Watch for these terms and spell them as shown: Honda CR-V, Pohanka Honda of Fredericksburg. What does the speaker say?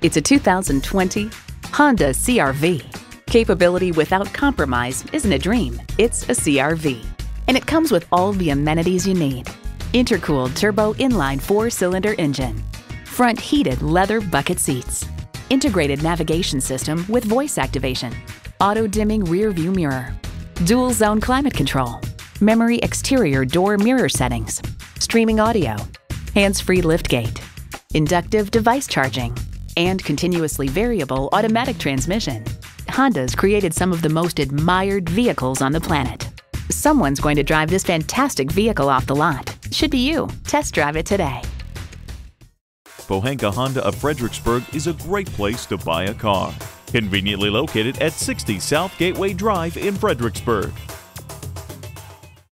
It's a 2020 Honda CR-V. Capability without compromise isn't a dream, it's a CR-V. And it comes with all the amenities you need. Intercooled turbo inline 4-cylinder engine, front heated leather bucket seats, integrated navigation system with voice activation, auto dimming rear view mirror, dual zone climate control, memory exterior door mirror settings, streaming audio, hands-free liftgate, inductive device charging, and continuously variable automatic transmission. Honda's created some of the most admired vehicles on the planet. Someone's going to drive this fantastic vehicle off the lot. Should be you. Test drive it today. Pohanka Honda of Fredericksburg is a great place to buy a car. Conveniently located at 60 South Gateway Drive in Fredericksburg.